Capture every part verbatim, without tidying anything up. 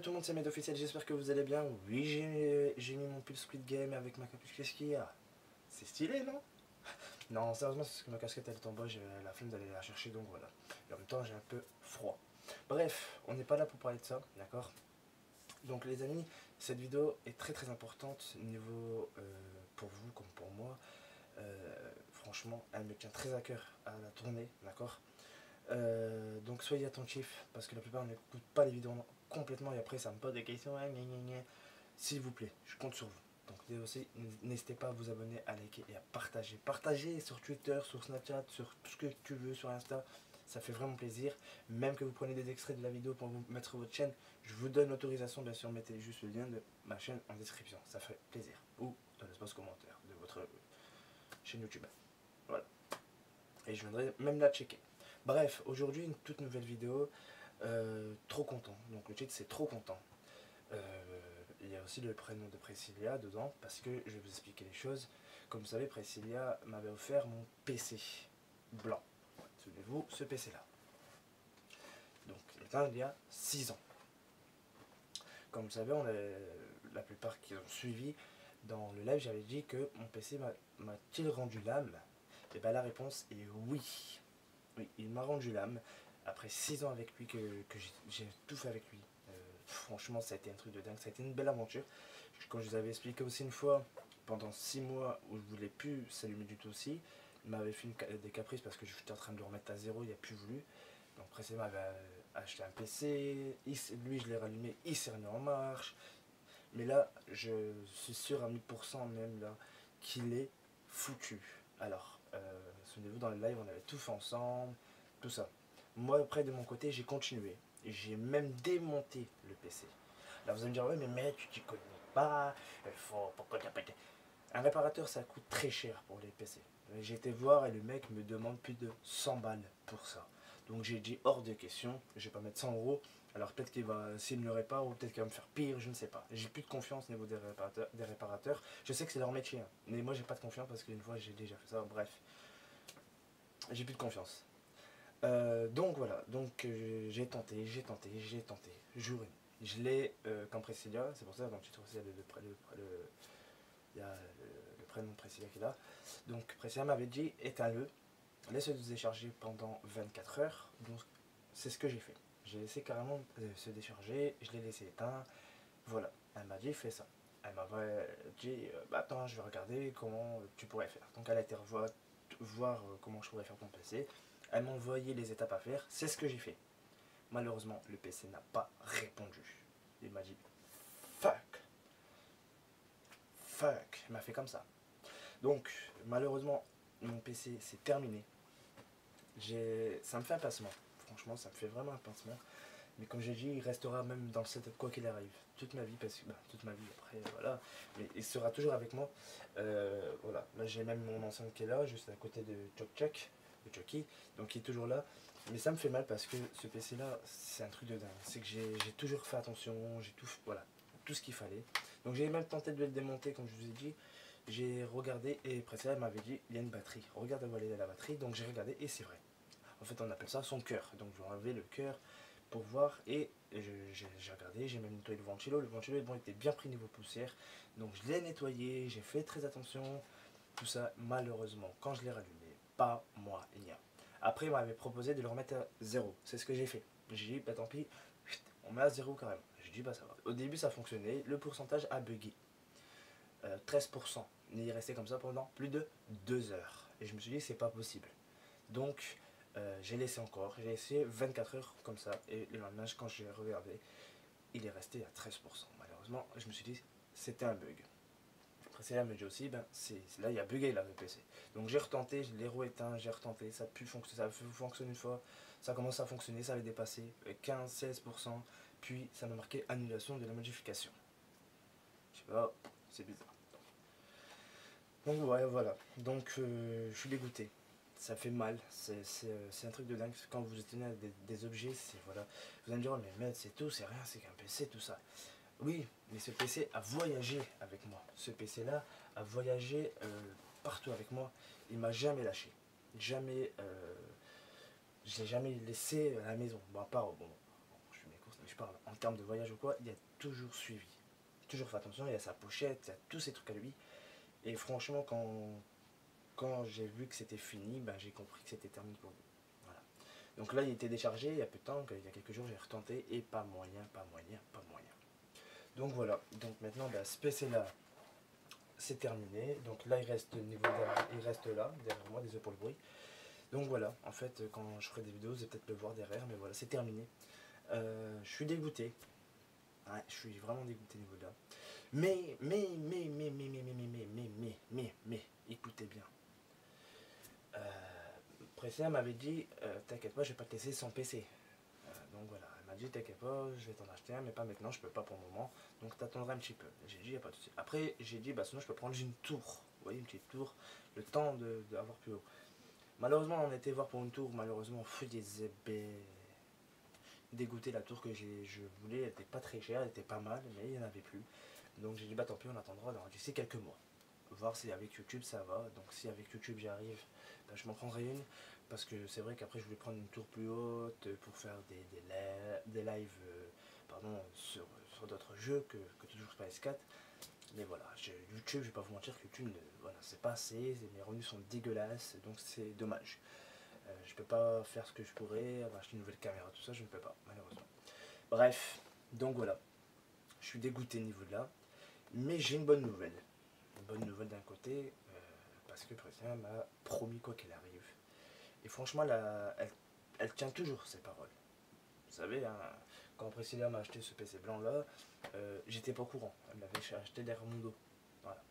Salut tout le monde, c'est Médo Officiel, j'espère que vous allez bien. Oui, j'ai mis mon pull Squid Game avec ma capuche. Qu'est-ce qu'il y a? C'est stylé, non? Non, sérieusement, c'est parce que ma casquette elle est en bas, j'ai la flemme d'aller la chercher, donc voilà. Et en même temps, j'ai un peu froid. Bref, on n'est pas là pour parler de ça, d'accord? Donc les amis, cette vidéo est très très importante niveau euh, pour vous comme pour moi. Euh, franchement, elle me tient très à cœur à la tournée, d'accord? Euh, donc soyez attentifs parce que la plupart n'écoutent pas les vidéos complètement et après ça me pose des questions. S'il vous plaît, je compte sur vous. Donc aussi, n'hésitez pas à vous abonner, à liker et à partager. Partagez sur Twitter, sur Snapchat, sur tout ce que tu veux, sur Insta. Ça fait vraiment plaisir. Même que vous prenez des extraits de la vidéo pour vous mettre sur votre chaîne, je vous donne l'autorisation. Bien sûr, mettez juste le lien de ma chaîne en description. Ça fait plaisir. Ou dans l'espace commentaire de votre chaîne YouTube. Voilà. Et je viendrai même la checker. Bref, aujourd'hui une toute nouvelle vidéo, euh, trop content, donc le titre c'est trop content. Euh, il y a aussi le prénom de Priscillia dedans, parce que je vais vous expliquer les choses. Comme vous savez, Priscillia m'avait offert mon P C blanc, souvenez-vous, ce P C là. Donc éteint il y a six ans. Comme vous savez, on a, la plupart qui ont suivi dans le live, j'avais dit que mon P C m'a-t-il rendu l'âme? Et bien la réponse est oui. Oui, il m'a rendu l'âme, après six ans avec lui, que, que j'ai tout fait avec lui. Euh, franchement, ça a été un truc de dingue, ça a été une belle aventure. Quand je vous avais expliqué aussi une fois, pendant six mois où je voulais plus s'allumer du tout aussi, il m'avait fait une, des caprices parce que j'étais en train de le remettre à zéro, il n'a plus voulu. Donc après, il m'avait acheté un P C, il, lui je l'ai rallumé, il s'est remis en marche. Mais là, je suis sûr à mille pour cent même là qu'il est foutu. Alors... Euh, souvenez-vous, dans le live on avait tout fait ensemble, tout ça. Moi après de mon côté j'ai continué, j'ai même démonté le P C. Là vous allez me dire ouais mais mec tu t'y connais pas, il faut pourquoi t'as pété. Un réparateur ça coûte très cher pour les P C. J'ai été voir et le mec me demande plus de cent balles pour ça. Donc j'ai dit hors de question, je vais pas mettre cent euros. Alors peut-être qu'il va, s'il me le répare, ou peut-être qu'il va me faire pire, je ne sais pas. J'ai plus de confiance au niveau des réparateurs. Des réparateurs. Je sais que c'est leur métier, hein, mais moi j'ai pas de confiance parce qu'une fois j'ai déjà fait ça, bref. J'ai plus de confiance. Euh, donc voilà, donc euh, j'ai tenté, j'ai tenté, j'ai tenté, juré. Je l'ai euh, comme Priscillia, c'est pour ça dans le titre aussi il y a le, le, le, il y a le, le prénom Priscillia qui est là. Donc Priscillia m'avait dit éteins-le, laisse-le décharger pendant vingt-quatre heures, donc c'est ce que j'ai fait. J'ai laissé carrément se décharger, je l'ai laissé éteint, voilà, elle m'a dit fais ça. Elle m'a dit bah, attends je vais regarder comment tu pourrais faire. Donc elle a été revoir, voir comment je pourrais faire ton P C, elle m'a envoyé les étapes à faire, c'est ce que j'ai fait. Malheureusement le P C n'a pas répondu, il m'a dit fuck, fuck, il m'a fait comme ça. Donc malheureusement mon P C c'est terminé, ça me fait un pincement. Franchement, ça me fait vraiment un pincement. Mais comme j'ai dit, il restera même dans le setup quoi qu'il arrive. Toute ma vie, parce que ben, toute ma vie après, voilà. Mais il sera toujours avec moi. Euh, voilà. Là, j'ai même mon enceinte qui est là, juste à côté de Chok-Chok, de Chucky. Donc, il est toujours là. Mais ça me fait mal parce que ce P C-là, c'est un truc de dingue. C'est que j'ai toujours fait attention, j'ai tout, voilà, tout ce qu'il fallait. Donc, j'ai même tenté de le démonter, comme je vous ai dit. J'ai regardé et Priscillia m'avait dit il y a une batterie. Regarde où elle est la batterie. Donc, j'ai regardé et c'est vrai. En fait, on appelle ça son cœur. Donc, je vais enlever le cœur pour voir. Et j'ai regardé, j'ai même nettoyé le ventilo. Le ventilo, bon, était bien pris niveau poussière. Donc, je l'ai nettoyé, j'ai fait très attention. Tout ça, malheureusement, quand je l'ai rallumé, pas moi, il n'y a. Après, il m'avait proposé de le remettre à zéro. C'est ce que j'ai fait. J'ai dit, bah tant pis, on met à zéro carrément. J'ai dit, bah ça va. Au début, ça fonctionnait. Le pourcentage a bugué. Euh, treize pour cent. Il est resté comme ça pendant plus de deux heures. Et je me suis dit, c'est pas possible. Donc... Euh, j'ai laissé encore, j'ai laissé vingt-quatre heures comme ça, et le lendemain quand j'ai regardé, il est resté à treize pour cent. Malheureusement, je me suis dit, c'était un bug. Après c'est là, me dit aussi, ben, là il y a bugué là, le P C. Donc j'ai retenté, je l'ai re-éteint, j'ai retenté, ça a pu fonctionner, ça a pu fonctionner une fois, ça commence à fonctionner, ça avait dépassé quinze à seize pour cent, puis ça m'a marqué annulation de la modification. Je sais pas, c'est bizarre. Donc ouais, voilà, donc euh, je suis dégoûté. Ça fait mal, c'est un truc de dingue. Quand vous tenez des, des objets, voilà. Vous allez me dire, oh, mais c'est tout, c'est rien, c'est qu'un P C, tout ça. Oui, mais ce P C a voyagé avec moi. Ce P C-là a voyagé euh, partout avec moi. Il m'a jamais lâché. Jamais, euh, je l'ai jamais laissé à la maison. Bon, à part au bon moment. Je fais mes courses, mais je parle, en termes de voyage ou quoi, il a toujours suivi. Il a toujours fait attention, il a sa pochette, il a tous ces trucs à lui. Et franchement, quand, quand j'ai vu que c'était fini, ben, j'ai compris que c'était terminé pour lui. Voilà. Donc là, il était déchargé il y a peu de temps, il y a quelques jours, j'ai retenté, et pas moyen, pas moyen, pas moyen. Donc voilà, donc maintenant, ben, ce P C-là, c'est terminé. Donc là, il reste, niveau de, il reste là, derrière moi, désolé pour le bruit. Donc voilà, en fait, quand je ferai des vidéos, vous allez peut-être le voir derrière, mais voilà, c'est terminé. Euh, je suis dégoûté. Ouais, je suis vraiment dégoûté niveau de là. Mais, mais, mais, mais, mais, mais, mais, mais, mais, mais, mais, mais, écoutez bien. Euh, Priscillia m'avait dit, euh, t'inquiète pas, je vais pas te laisser sans P C. Euh, donc voilà, elle m'a dit, t'inquiète pas, je vais t'en acheter un, mais pas maintenant, je peux pas pour le moment. Donc t'attendras un petit peu. J'ai dit, y a pas de souci. Après, j'ai dit, bah sinon je peux prendre une tour. Vous voyez, une petite tour, le temps d'avoir plus haut. Malheureusement, on était voir pour une tour, malheureusement, fut des ébés. Dégoûté, la tour que je voulais, elle n'était pas très chère, elle était pas mal, mais il n'y en avait plus. Donc j'ai dit, bah tant pis, on attendra dans d'ici quelques mois. Voir si avec YouTube ça va. Donc si avec YouTube j'arrive, bah, je m'en prendrai une. Parce que c'est vrai qu'après je voulais prendre une tour plus haute pour faire des, des, des lives euh, pardon, sur, sur d'autres jeux que, que toujours P S quatre. Mais voilà, je, YouTube, je vais pas vous mentir que YouTube, ne, voilà, c'est pas assez, mes revenus sont dégueulasses, donc c'est dommage. Euh, je peux pas faire ce que je pourrais, acheter une nouvelle caméra, tout ça, je ne peux pas, malheureusement. Bref, donc voilà, je suis dégoûté niveau de là, mais j'ai une bonne nouvelle. Une bonne nouvelle d'un côté, euh, parce que Priscillia m'a promis quoi qu'il arrive. Et franchement, la, elle, elle tient toujours ses paroles. Vous savez, hein, quand Priscillia m'a acheté ce P C blanc là, euh, j'étais pas au courant. Elle l'avait acheté derrière mon dos. Voilà.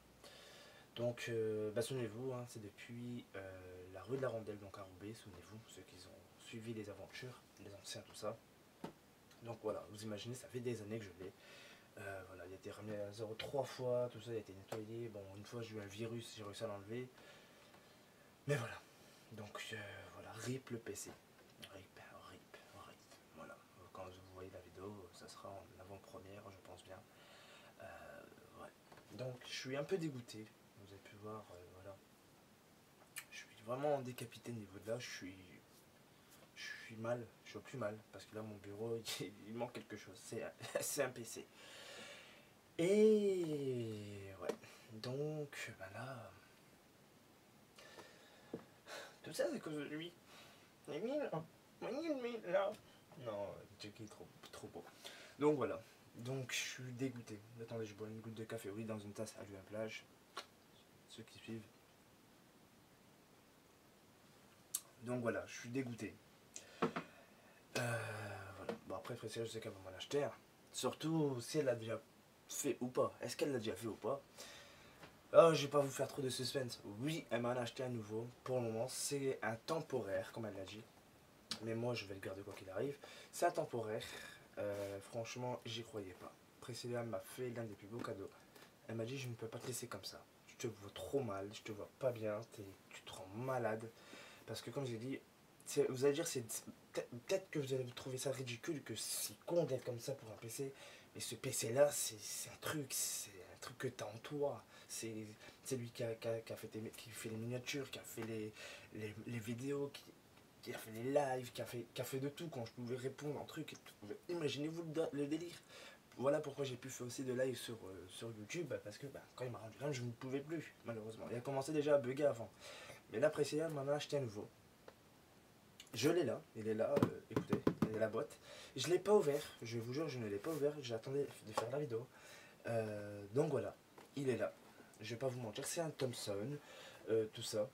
Donc, euh, bah, souvenez-vous, hein, c'est depuis euh, la rue de la Rondelle, donc à Roubaix, souvenez-vous, ceux qui ont suivi les aventures, les anciens, tout ça. Donc voilà, vous imaginez, ça fait des années que je l'ai. Euh, voilà, il a été remis à zéro trois fois, tout ça, il a été nettoyé. Bon, une fois j'ai eu un virus, j'ai réussi à l'enlever. Mais voilà. Donc euh, voilà, rip le P C. Rip. Quand vous voyez la vidéo, ça sera en avant-première, je pense bien. Euh, ouais. Donc, je suis un peu dégoûté. Vous avez pu voir, euh, voilà. Je suis vraiment décapité niveau de là. Je suis, je suis mal. Je suis au plus mal parce que là, mon bureau, il, il manque quelque chose. C'est un P C. Et ouais. Donc, ben là, tout ça, c'est à cause de lui. Là. Non, Jackie est trop, trop beau. Donc voilà, donc je suis dégoûté. Attendez, je bois une goutte de café, oui, dans une tasse à la plage. Ceux qui suivent. Donc voilà, je suis dégoûté. Euh, voilà. Bon après, Priscillia, je sais qu'elle va m'en acheter. Hein. Surtout si elle l'a déjà fait ou pas. Est-ce qu'elle l'a déjà fait ou pas? Oh, je vais pas vous faire trop de suspense. Oui, elle m'en a acheté à nouveau. Pour le moment, c'est un temporaire, comme elle l'a dit. Mais moi je vais le garder quoi qu'il arrive. C'est un temporaire. Euh, franchement, j'y croyais pas. Priscillia m'a fait l'un des plus beaux cadeaux. Elle m'a dit, je ne peux pas te laisser comme ça. Je te vois trop mal, je te vois pas bien, tu te rends malade. Parce que comme je l'ai dit, vous allez dire, peut-être que vous allez trouver ça ridicule, que c'est con d'être comme ça pour un P C. Mais ce P C là, c'est un truc, c'est un truc que t'as en toi. C'est lui qui a, qui, a, qui, a fait tes, qui fait les miniatures, qui a fait les, les, les vidéos, qui... qui a fait des lives, qui a fait, qui a fait de tout, quand je pouvais répondre en truc, imaginez-vous le, le délire. Voilà pourquoi j'ai pu faire aussi de live sur, euh, sur YouTube, parce que bah, quand il m'a rendu rien, je ne pouvais plus, malheureusement. Il a commencé déjà à bugger avant. Mais là, Priscillia m'en a acheté un nouveau. Je l'ai là, il est là, euh, écoutez, il est la boîte. Je ne l'ai pas ouvert, je vous jure, je ne l'ai pas ouvert, j'attendais de faire la vidéo. Euh, donc voilà, il est là. Je ne vais pas vous mentir, c'est un Thomson, euh, tout ça.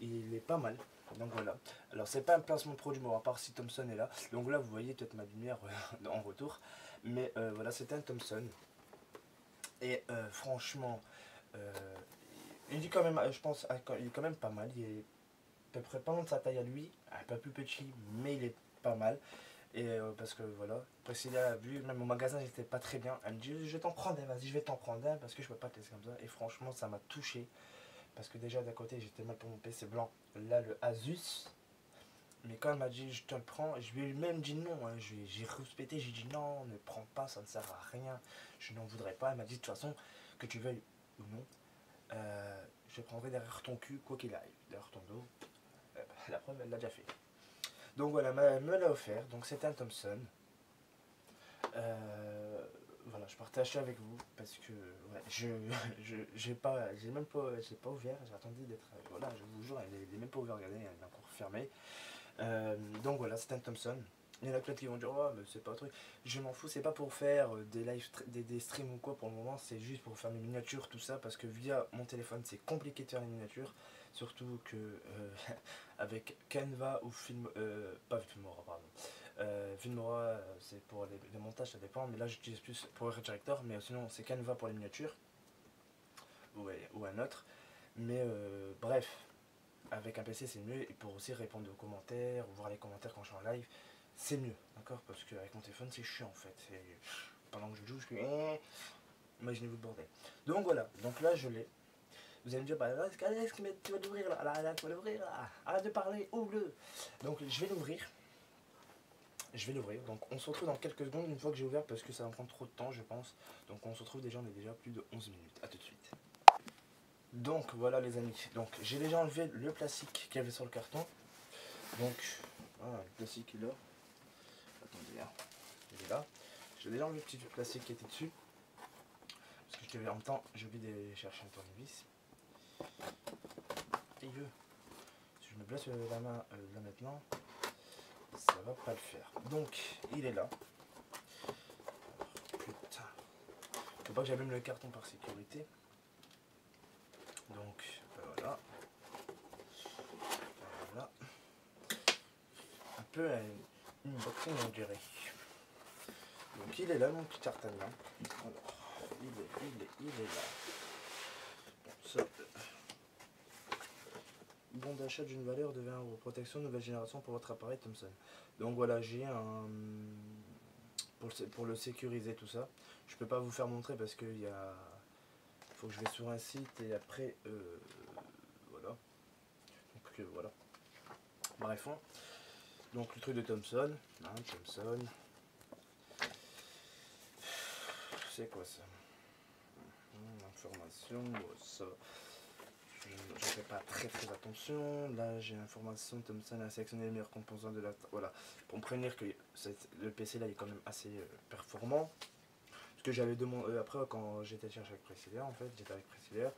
Il est pas mal. Donc voilà, alors c'est pas un placement produit, bon, à part si Thomson est là, donc là vous voyez peut-être ma lumière euh, en retour, mais euh, voilà, c'était un Thomson, et euh, franchement, euh, il est quand même, je pense, il est quand même pas mal, il est à peu près pas loin de sa taille à lui, un peu plus petit, mais il est pas mal, et euh, parce que voilà, Priscillia a vu, même au magasin j'étais pas très bien, elle me dit, je t'en prends un, vas-y, je vais t'en prendre un, parce que je peux pas te laisser comme ça, et franchement ça m'a touché. Parce que déjà d'un côté j'étais mal pour mon P C blanc, là le Asus. Mais quand elle m'a dit je te le prends, je lui ai même dit non, hein. J'ai respecté, j'ai dit non, ne prends pas, ça ne sert à rien, je n'en voudrais pas. Elle m'a dit de toute façon, que tu veuilles ou non, euh, je prendrai derrière ton cul, quoi qu'il arrive, derrière ton dos. Euh, bah, la preuve, elle l'a déjà fait. Donc voilà, elle me l'a offert, donc c'était un Thomson. Euh, voilà, je partage ça avec vous parce que ouais, je j'ai pas j'ai même pas j'ai pas ouvert, j'ai attendu d'être voilà, je vous jure, elle n'est même pas ouverte, regardez, elle est encore fermée. Euh, donc voilà, c'est un Thomson. Il y en a plein qui vont dire oh mais c'est pas un truc, je m'en fous, c'est pas pour faire des live des, des streams ou quoi pour le moment, c'est juste pour faire des miniatures tout ça parce que via mon téléphone c'est compliqué de faire des miniatures, surtout que euh, avec Canva ou Film euh, pas Filmora pardon. Euh, Filmora c'est pour les, les montages, ça dépend, mais là j'utilise plus pour le directeur, mais sinon c'est Canva pour les miniatures ou, ou un autre, mais euh, bref avec un P C c'est mieux, et pour aussi répondre aux commentaires ou voir les commentaires quand je suis en live c'est mieux, d'accord, parce qu'avec mon téléphone c'est chiant en fait, et pendant que je joue je suis imaginez-vous le bordel. Donc voilà, donc là je l'ai, vous allez me dire bah là, Alex, tu vas l'ouvrir là, là, là tu vas l'ouvrir là, arrête de parler, ouvre-le. Donc je vais l'ouvrir, je vais l'ouvrir, donc on se retrouve dans quelques secondes une fois que j'ai ouvert parce que ça va me prendre trop de temps je pense, donc on se retrouve déjà, on est déjà plus de onze minutes, à tout de suite. Donc voilà les amis, donc j'ai déjà enlevé le plastique qu'il y avait sur le carton, donc voilà, le plastique est là. Attendez, là, il est là. J'ai déjà enlevé le petit plastique qui était dessus. Parce que je devais en même temps, j'ai oublié d'aller chercher un tournevis. Et je, si je me blesse la main euh, là maintenant, ça va pas le faire. Donc, il est là. Alors, putain, faut pas que j'allume le carton par sécurité. Donc, ben voilà. Ben voilà. Un peu. Euh, Boxing, on dirait. Donc il est là mon petit tartan là. Alors, il est, il est, il est là. Ça. Bon d'achat d'une valeur de vingt euros. Protection nouvelle génération pour votre appareil Thomson. Donc voilà, j'ai un pour le, pour le sécuriser tout ça. Je peux pas vous faire montrer parce que il y a faut que je vais sur un site et après euh, voilà. Donc euh, voilà. Bref. On... Donc le truc de Thomson, hein, Thomson, c'est quoi ça? Information, bon, ça, je ne fais pas très très attention, là j'ai l'information, Thomson a sélectionné les meilleurs composants de la, voilà, pour me prévenir que cette, le P C là il est quand même assez euh, performant, parce que j'avais demandé, euh, après quand j'étais chercher avec Priscillia en fait, j'étais avec Priscillia,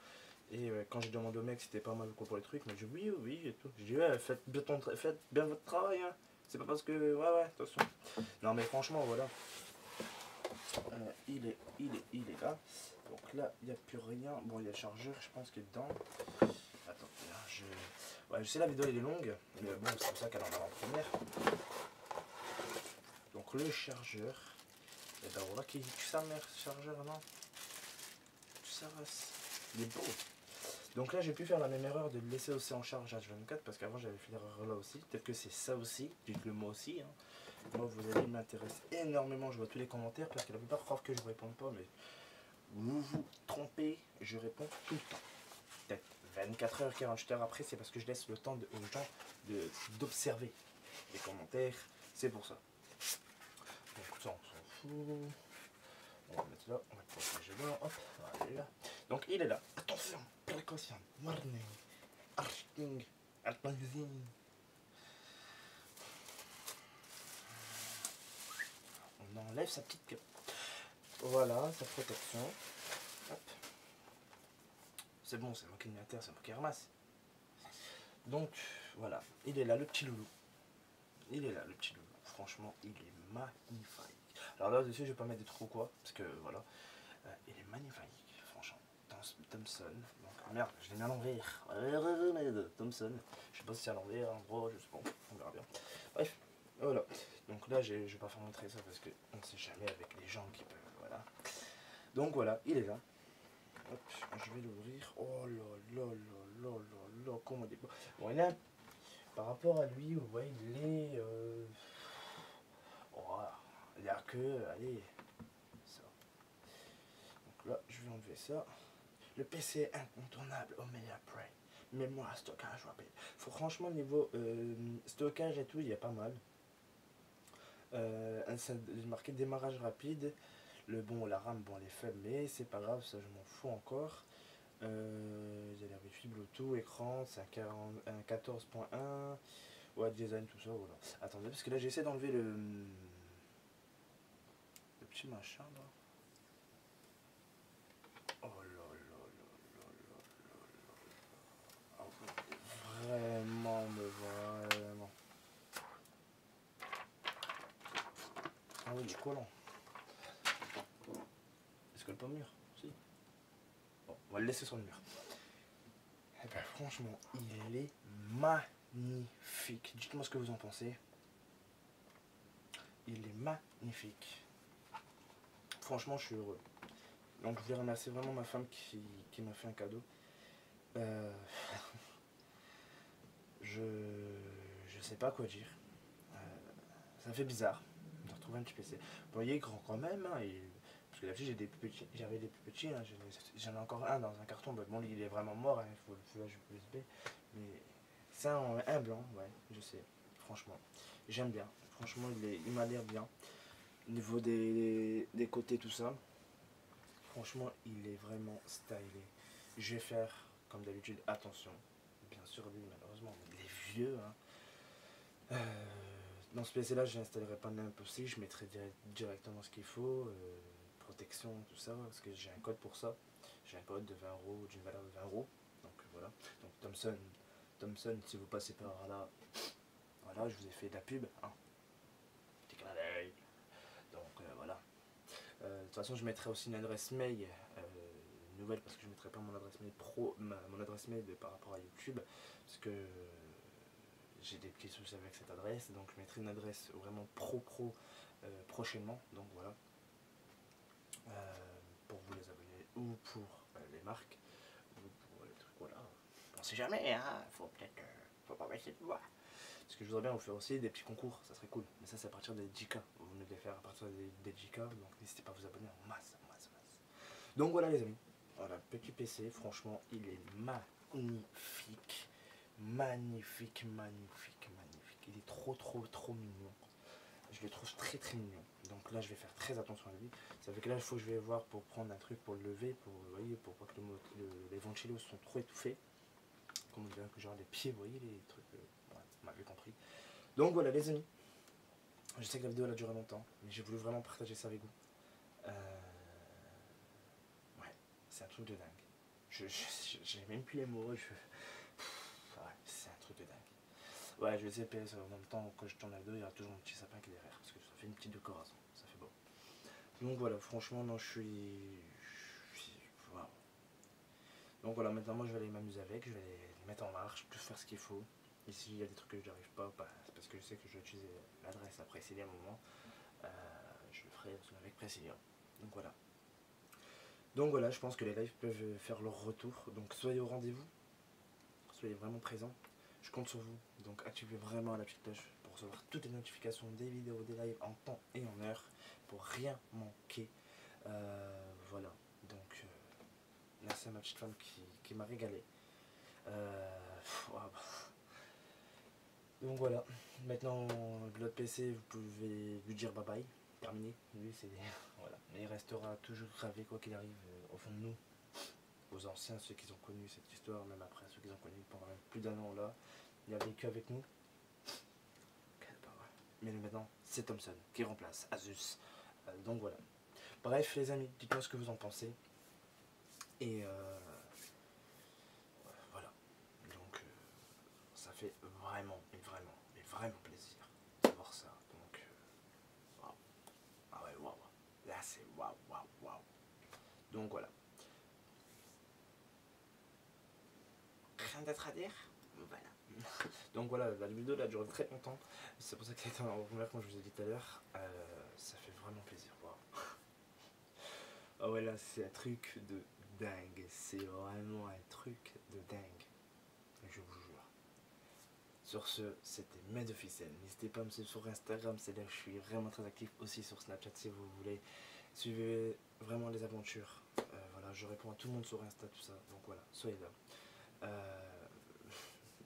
et euh, quand j'ai demandé au mec c'était pas mal quoi pour les trucs, mais j'ai dit oui, oui et tout. J'ai dit ouais, faites bien, ton faites bien votre travail, hein. C'est pas parce que. Ouais, ouais, attention. Non, mais franchement, voilà. Euh, il est, il est, il est là. Donc là, il n'y a plus rien. Bon, il y a le chargeur, je pense, qui est dedans. Attends, là, je. Ouais, je sais, la vidéo elle est longue, mais bon, c'est pour ça qu'elle en a en première. Donc le chargeur. Et ben voilà, qui dit ça, merde, ce chargeur, non? Tu sais, il est beau. Donc là j'ai pu faire la même erreur de le laisser aussi en charge H vingt-quatre parce qu'avant j'avais fait l'erreur là aussi, peut-être que c'est ça aussi, dites-le moi aussi, hein. Moi vous allez m'intéresser énormément, je vois tous les commentaires parce que la plupart croient que je ne réponds pas, mais vous vous trompez, je réponds tout le temps. Peut-être vingt-quatre heures, quarante-huit heures après, c'est parce que je laisse le temps de, aux gens d'observer les commentaires, c'est pour ça. Donc ça on s'en fout, on va le mettre là, on va le protéger là, hop, allez là. Donc il est là, attention, précaution, warning, arching, attention. On enlève sa petite queue. Voilà, sa protection. C'est bon, c'est moi qui mets à terre, c'est moi qui ramasse. Donc voilà, il est là le petit loulou. Il est là le petit loulou, franchement il est magnifique. Alors là dessus je vais pas mettre de trop quoi, parce que voilà, euh, il est magnifique. Thomson, donc merde, je l'ai mis à l'envers. Thomson, je sais pas si c'est à l'envers, en gros, je sais pas, on verra bien. Bref, voilà. Donc là, je vais pas faire montrer ça parce que on ne sait jamais avec les gens qui peuvent. Voilà. Donc voilà, il est là. Hop, je vais l'ouvrir. Oh là là là là là là, comment il est beau. Bon, il a, par rapport à lui, ouais, il est. Euh... Oh, il y a que, allez, ça. Donc là, je vais enlever ça. Le P C est incontournable, au meilleur prix. Mémoire, stockage rapide. Faut franchement, niveau euh, stockage et tout, il y a pas mal. Euh, J'ai marqué démarrage rapide. Le bon, la RAM, bon, elle est faible, mais c'est pas grave, ça je m'en fous encore. Euh, il y a la Wi-Fi, Bluetooth, écran, c'est un quatorze point un. Ouais, design, tout ça, voilà. Attendez, parce que là j'essaie d'enlever le. petit machin là. Oh là là là là là là là. Oh, vraiment, mais vraiment. Ah oui, du collant. Est-ce qu'elle peut mûr? Si. Bon, on va le laisser sur le mur. Eh ben franchement, il est magnifique. Dites-moi ce que vous en pensez. Il est magnifique. Franchement, je suis heureux. Donc, je voulais remercier vraiment ma femme qui, qui m'a fait un cadeau. Euh, je je sais pas quoi dire. Euh, ça fait bizarre de retrouver un petit P C. Bon, il est grand quand même. Hein, et, parce que d'habitude, j'avais des plus petits. J'avais des plus petits. Hein, j'en ai encore un dans un carton. Mais bon, il est vraiment mort. Il faut le flash U S B. Mais c'est un, un blanc. Ouais, je sais. Franchement, j'aime bien. Franchement, il, il m'a l'air bien. Au niveau des, des côtés, tout ça. Franchement, il est vraiment stylé. Je vais faire, comme d'habitude, attention. Bien sûr, lui, malheureusement, il est vieux. Hein. Euh, dans ce P C-là, je n'installerai pas n'importe. Je mettrai direct, directement ce qu'il faut. Euh, protection, tout ça. Parce que j'ai un code pour ça. J'ai un code de vingt euros, d'une valeur de vingt euros. Donc, voilà. Donc, Thomson, Thomson, si vous passez par là, voilà, je vous ai fait de la pub. Hein. Petit clin d'œil. Donc, euh, voilà. Euh, de toute façon, je mettrai aussi une adresse mail euh, nouvelle, parce que je ne mettrai pas mon adresse mail pro, ma, mon adresse mail de, par rapport à YouTube, parce que euh, j'ai des petits soucis avec cette adresse. Donc je mettrai une adresse vraiment pro pro euh, prochainement, donc voilà, euh, pour vous les abonnés ou pour euh, les marques ou pour les trucs, voilà. On sait jamais, hein, faut peut-être, euh, faut pas essayer de voir. Parce que je voudrais bien vous faire aussi des petits concours, ça serait cool. Mais ça, c'est à partir des dix K. Vous venez de les faire à partir des dix K, donc n'hésitez pas à vous abonner en masse, en masse, en masse. Donc voilà les amis, voilà, petit P C, franchement, il est magnifique. Magnifique, magnifique, magnifique. Il est trop, trop, trop mignon. Je le trouve très, très mignon. Donc là, je vais faire très attention à lui. Ça fait que là, il faut que je vais voir pour prendre un truc pour le lever, pour, vous voyez, pour pas que le, le, les ventilos sont trop étouffés. Comme on dirait que genre les pieds, vous voyez, les trucs... Euh, vous m'avez compris. Donc voilà les amis, je sais que la vidéo elle a duré longtemps, mais j'ai voulu vraiment partager ça avec vous. Euh... Ouais, c'est un truc de dingue. Je j'ai même plus les mots. Je... Ouais, c'est un truc de dingue. Ouais, je vais essayer de P S en même temps que je tourne la vidéo, il y aura toujours mon petit sapin qui est derrière, parce que ça fait une petite décoration, ça fait beau. Donc voilà, franchement, non, je suis... Je suis... Wow. Donc voilà, maintenant moi je vais aller m'amuser avec, je vais les mettre en marche, tout faire ce qu'il faut. Et s'il y a des trucs que je n'arrive pas, bah, c'est parce que je sais que je vais utiliser l'adresse à Priscillia à un moment. Euh, je le ferai avec Priscillia. Donc voilà. Donc voilà, je pense que les lives peuvent faire leur retour. Donc soyez au rendez-vous. Soyez vraiment présents. Je compte sur vous. Donc activez vraiment la petite cloche pour recevoir toutes les notifications des vidéos, des lives en temps et en heure. Pour rien manquer. Euh, voilà. Donc, euh, merci à ma petite femme qui, qui m'a régalé. Euh, pff, oh, bah. Donc voilà, maintenant l'autre P C, vous pouvez lui dire bye bye, terminé, lui c'est... Voilà, mais il restera toujours gravé quoi qu'il arrive euh, au fond de nous, aux anciens, ceux qui ont connu cette histoire, même après ceux qui ont connu pendant plus d'un an là, il a vécu avec nous. Quelle parole. Mais maintenant, c'est Thomson qui remplace Asus, euh, donc voilà. Bref les amis, dites-moi ce que vous en pensez, et... Euh... fait vraiment, mais vraiment, mais vraiment plaisir de voir ça. Donc, waouh. Wow. Ah ouais, waouh. Là, c'est waouh, waouh, waouh. Donc, voilà. Rien d'autre à dire. Voilà. Donc, voilà, la vidéo, elle a duré très longtemps. C'est pour ça qu'elle était en première, comme je vous ai dit tout à l'heure. Euh, ça fait vraiment plaisir. Waouh. Ah ouais, là, c'est un truc de dingue. C'est vraiment un truc de dingue. Je vous jure. Sur ce, c'était Médo Officiel. N'hésitez pas à me suivre sur Instagram, c'est là que je suis vraiment très actif. Aussi sur Snapchat si vous voulez. Suivez vraiment les aventures. Euh, voilà, je réponds à tout le monde sur Insta, tout ça. Donc voilà, soyez là. Euh,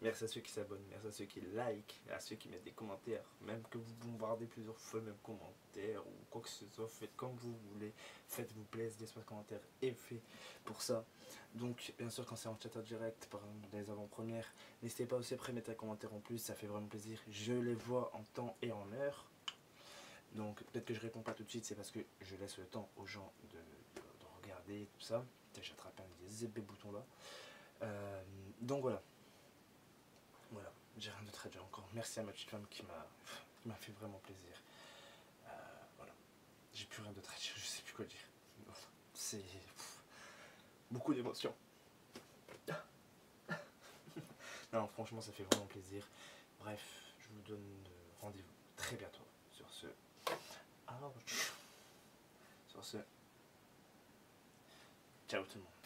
merci à ceux qui s'abonnent, merci à ceux qui like, à ceux qui mettent des commentaires. Même que vous bombardez plusieurs fois le même commentaire ou quoi que ce soit, faites comme vous voulez. Faites-vous plaisir, laissez-moi un commentaire et fait pour ça. Donc bien sûr quand c'est en chat en direct, par exemple dans les avant-premières, n'hésitez pas aussi à mettre un commentaire en plus, ça fait vraiment plaisir, je les vois en temps et en heure. Donc peut-être que je réponds pas tout de suite, c'est parce que je laisse le temps aux gens de, de, de regarder tout ça. J'attrape un des épais boutons là. Euh, donc voilà. Voilà, j'ai rien de très dur encore. Merci à ma petite femme qui m'a fait vraiment plaisir. Euh, voilà. J'ai plus rien de très dur, je sais plus quoi dire. C'est beaucoup d'émotions. Non, franchement, ça fait vraiment plaisir. Bref, je vous donne rendez-vous très bientôt sur ce... Alors, sur ce... Ciao tout le monde.